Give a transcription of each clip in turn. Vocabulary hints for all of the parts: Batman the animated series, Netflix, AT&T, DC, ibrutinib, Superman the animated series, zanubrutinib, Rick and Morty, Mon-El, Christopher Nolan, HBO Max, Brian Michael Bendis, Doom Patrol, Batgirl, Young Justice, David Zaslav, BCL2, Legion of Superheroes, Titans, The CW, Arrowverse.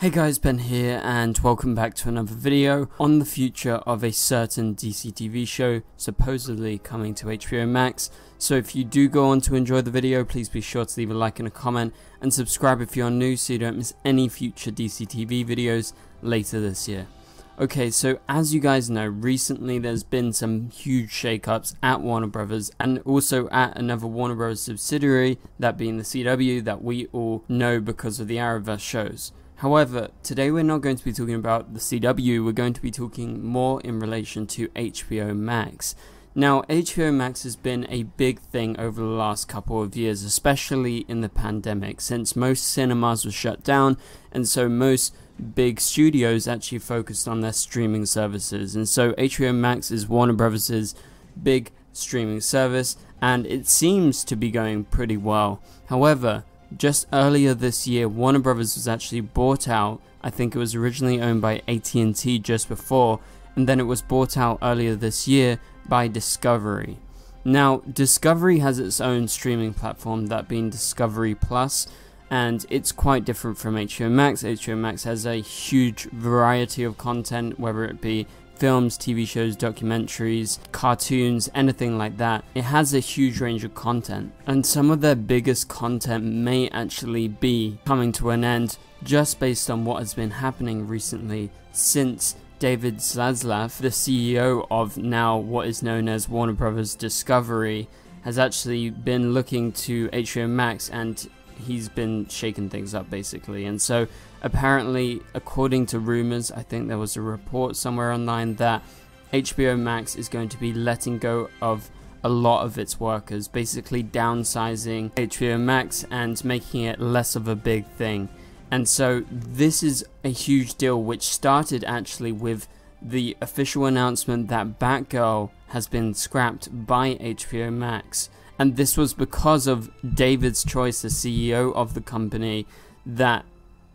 Hey guys, Ben here and welcome back to another video on the future of a certain DC TV show supposedly coming to HBO Max. So if you do go on to enjoy the video, please be sure to leave a like and a comment and subscribe if you're new so you don't miss any future DC TV videos later this year. Okay, so as you guys know, recently there's been some huge shakeups at Warner Brothers and also at another Warner Brothers subsidiary, that being the CW, that we all know because of the Arrowverse shows. However, today we're not going to be talking about the CW, we're going to be talking more in relation to HBO Max. Now, HBO Max has been a big thing over the last couple of years, especially in the pandemic, since most cinemas were shut down, and so most big studios actually focused on their streaming services. And so HBO Max is Warner Brothers' big streaming service, and it seems to be going pretty well. However, just earlier this year, Warner Brothers was actually bought out. I think it was originally owned by AT&T just before, and then it was bought out earlier this year by Discovery. Now, Discovery has its own streaming platform, that being Discovery Plus, and it's quite different from HBO Max. HBO Max has a huge variety of content, whether it be films, TV shows, documentaries, cartoons, anything like that. It has a huge range of content, and some of their biggest content may actually be coming to an end just based on what has been happening recently since David Zaslav, the CEO of now what is known as Warner Brothers Discovery, has actually been looking to HBO Max and he's been shaking things up basically. And so apparently, according to rumors, I think there was a report somewhere online that HBO Max is going to be letting go of a lot of its workers, basically downsizing HBO Max and making it less of a big thing. And so this is a huge deal, which started actually with the official announcement that Batgirl has been scrapped by HBO Max. And this was because of David's choice, the CEO of the company, that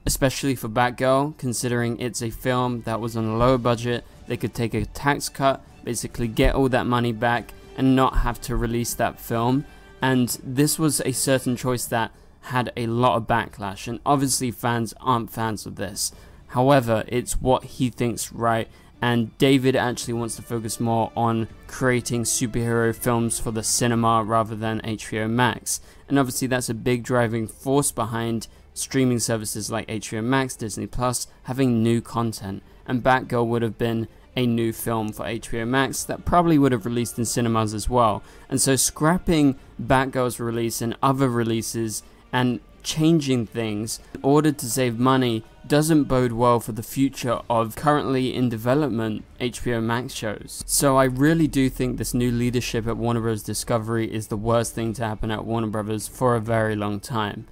especially for Batgirl, considering it's a film that was on a lower budget, they could take a tax cut, basically get all that money back and not have to release that film. And this was a certain choice that had a lot of backlash, and obviously fans aren't fans of this. However, it's what he thinks right. And David actually wants to focus more on creating superhero films for the cinema rather than HBO Max. And obviously that's a big driving force behind streaming services like HBO Max, Disney Plus, having new content. And Batgirl would have been a new film for HBO Max that probably would have released in cinemas as well. And so scrapping Batgirl's release and other releases and changing things in order to save money doesn't bode well for the future of currently in development HBO Max shows. So I really do think this new leadership at Warner Bros. Discovery is the worst thing to happen at Warner Brothers for a very long time.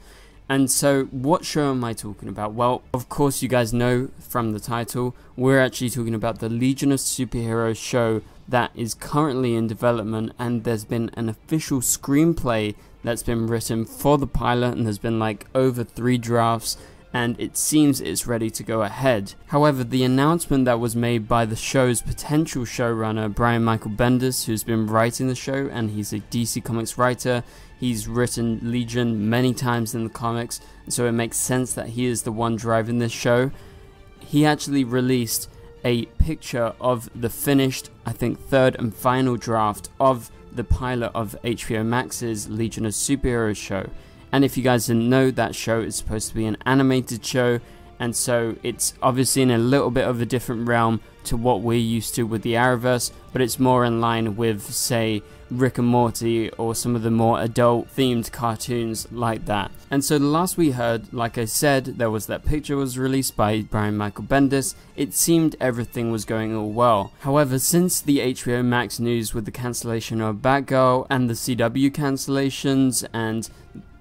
And so what show am I talking about? Well, of course you guys know from the title, we're actually talking about the Legion of Superheroes show that is currently in development, and there's been an official screenplay that's been written for the pilot, and there's been like over 3 drafts, and it seems it's ready to go ahead. However, the announcement that was made by the show's potential showrunner, Brian Michael Bendis, who's been writing the show, and he's a DC Comics writer, he's written Legion many times in the comics, so it makes sense that he is the one driving this show. He actually released a picture of the finished, I think, 3rd and final draft of the pilot of HBO Max's Legion of Superheroes show. And if you guys didn't know, that show is supposed to be an animated show, and so it's obviously in a little bit of a different realm to what we're used to with the Arrowverse, but it's more in line with, say, Rick and Morty or some of the more adult themed cartoons like that. And so the last we heard, like I said, there was that picture was released by Brian Michael Bendis. It seemed everything was going all well. However, since the HBO Max news with the cancellation of Batgirl and the CW cancellations and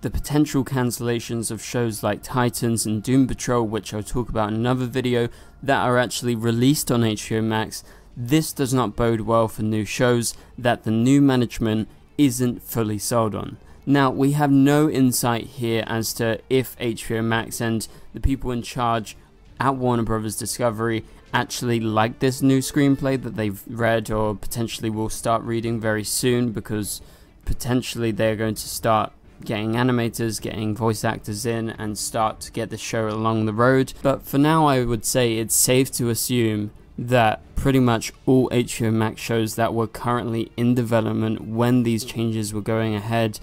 the potential cancellations of shows like Titans and Doom Patrol, which I'll talk about in another video, that are actually released on HBO Max, this does not bode well for new shows that the new management isn't fully sold on. Now, we have no insight here as to if HBO Max and the people in charge at Warner Brothers Discovery actually like this new screenplay that they've read or potentially will start reading very soon, because potentially they're going to start getting animators, getting voice actors in, and start to get the show along the road. But for now, I would say it's safe to assume that pretty much all HBO Max shows that were currently in development when these changes were going ahead,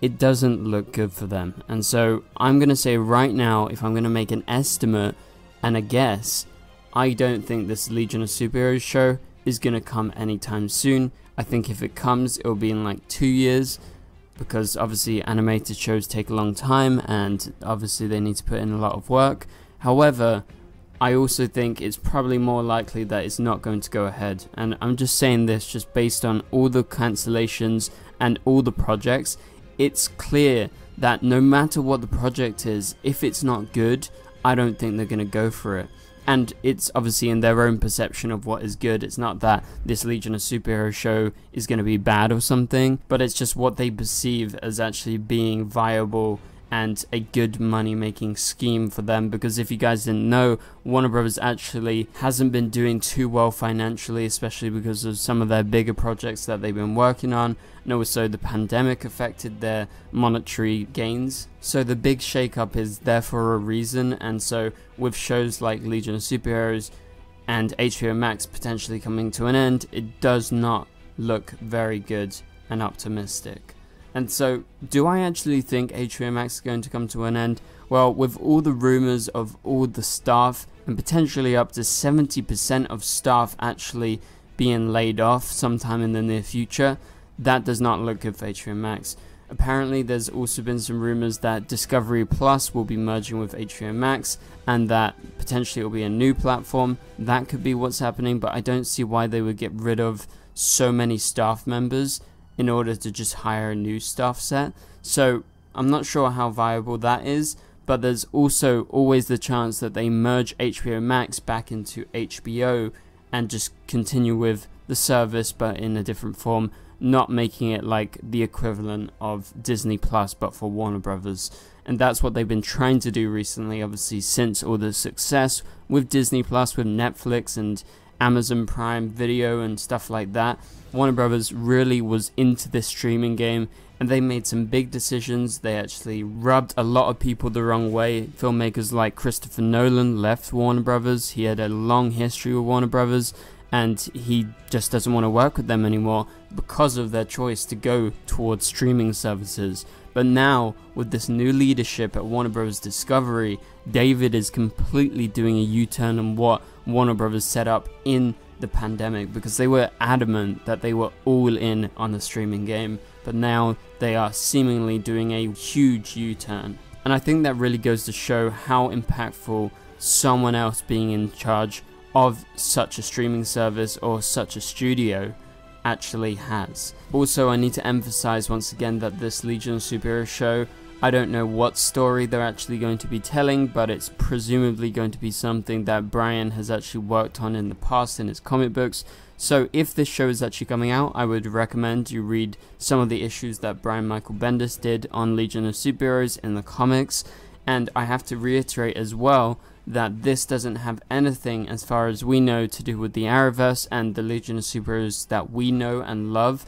it doesn't look good for them. And so I'm going to say right now, if I'm going to make an estimate and a guess, I don't think this Legion of Superheroes show is going to come anytime soon. I think if it comes, it'll be in like 2 years, because obviously animated shows take a long time and obviously they need to put in a lot of work. However, I also think it's probably more likely that it's not going to go ahead. And I'm just saying this just based on all the cancellations and all the projects. It's clear that no matter what the project is, if it's not good, I don't think they're going to go for it. And it's obviously in their own perception of what is good. It's not that this Legion of Superheroes show is going to be bad or something, but it's just what they perceive as actually being viable and a good money-making scheme for them. Because if you guys didn't know, Warner Brothers actually hasn't been doing too well financially, especially because of some of their bigger projects that they've been working on, and also the pandemic affected their monetary gains. So the big shake-up is there for a reason, and so with shows like Legion of Superheroes and HBO Max potentially coming to an end, it does not look very good and optimistic. And so, do I actually think HBO Max is going to come to an end? Well, with all the rumors of all the staff, and potentially up to 70% of staff actually being laid off sometime in the near future, that does not look good for HBO Max. Apparently, there's also been some rumors that Discovery Plus will be merging with HBO Max, and that potentially it will be a new platform. That could be what's happening, but I don't see why they would get rid of so many staff members in order to just hire a new staff set. So I'm not sure how viable that is, but there's also always the chance that they merge HBO Max back into HBO and just continue with the service but in a different form, not making it like the equivalent of Disney Plus but for Warner Brothers. And that's what they've been trying to do recently, obviously, since all the success with Disney Plus, with Netflix and Amazon Prime Video and stuff like that. Warner Brothers really was into this streaming game, and they made some big decisions. They actually rubbed a lot of people the wrong way. Filmmakers like Christopher Nolan left Warner Brothers. He had a long history with Warner Brothers, and he just doesn't want to work with them anymore because of their choice to go towards streaming services. But now, with this new leadership at Warner Bros. Discovery, David is completely doing a U-turn on what Warner Bros. Set up in the pandemic, because they were adamant that they were all in on the streaming game, but now they are seemingly doing a huge U-turn. And I think that really goes to show how impactful someone else being in charge of such a streaming service or such a studio actually has. Also, I need to emphasize once again that this Legion of Superheroes show, I don't know what story they're actually going to be telling, but it's presumably going to be something that Brian has actually worked on in the past in his comic books. So if this show is actually coming out, I would recommend you read some of the issues that Brian Michael Bendis did on Legion of Superheroes in the comics. And I have to reiterate as well that this doesn't have anything, as far as we know, to do with the Arrowverse and the Legion of Superheroes that we know and love.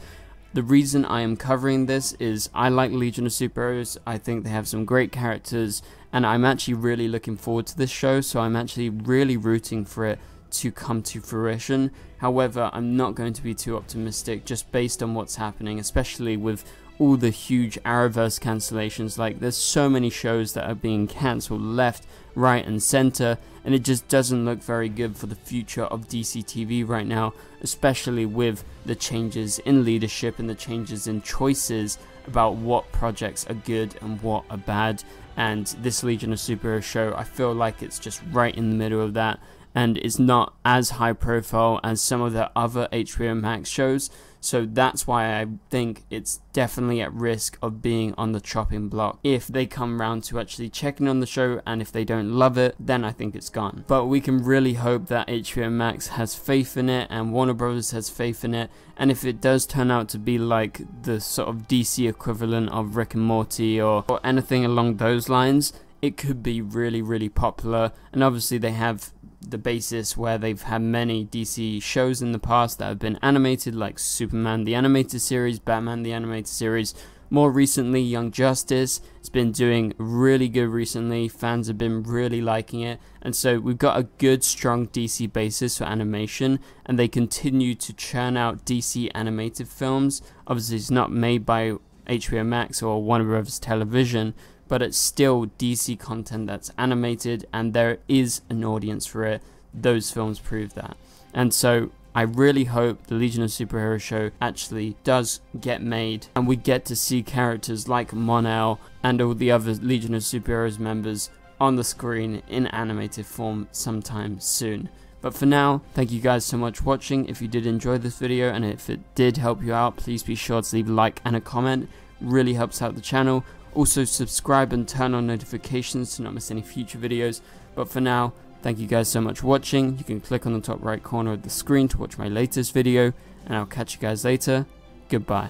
The reason I am covering this is I like Legion of Superheroes. I think they have some great characters, and I'm actually really looking forward to this show, so I'm actually really rooting for it to come to fruition. However, I'm not going to be too optimistic just based on what's happening, especially with all the huge Arrowverse cancellations. Like, there's so many shows that are being cancelled left, right and center, and it just doesn't look very good for the future of DC TV right now, especially with the changes in leadership and the changes in choices about what projects are good and what are bad. And this Legion of Superheroes show, I feel like it's just right in the middle of that, and it's not as high profile as some of the other HBO Max shows. So that's why I think it's definitely at risk of being on the chopping block. If they come round to actually checking on the show, and if they don't love it, then I think it's gone. But we can really hope that HBO Max has faith in it, and Warner Brothers has faith in it. And if it does turn out to be like the sort of DC equivalent of Rick and Morty or anything along those lines, it could be really, really popular. And obviously they have the basis where they've had many DC shows in the past that have been animated, like Superman the Animated Series, Batman the Animated Series, More recently, Young Justice has been doing really good recently. Fans have been really liking it, and so we've got a good strong DC basis for animation, and they continue to churn out DC animated films. Obviously it's not made by HBO Max or Warner Brothers Television, but it's still DC content that's animated, and there is an audience for it. Those films prove that, and so I really hope the Legion of Superheroes show actually does get made, and we get to see characters like Mon-El and all the other Legion of Superheroes members on the screen in animated form sometime soon. But for now, thank you guys so much for watching. If you did enjoy this video and if it did help you out, please be sure to leave a like and a comment. It really helps out the channel. Also subscribe and turn on notifications to not miss any future videos. But for now, thank you guys so much for watching. You can click on the top right corner of the screen to watch my latest video, and I'll catch you guys later. Goodbye.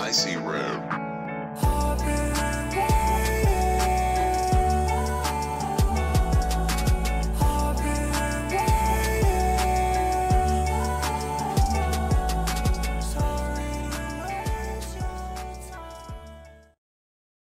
I see red.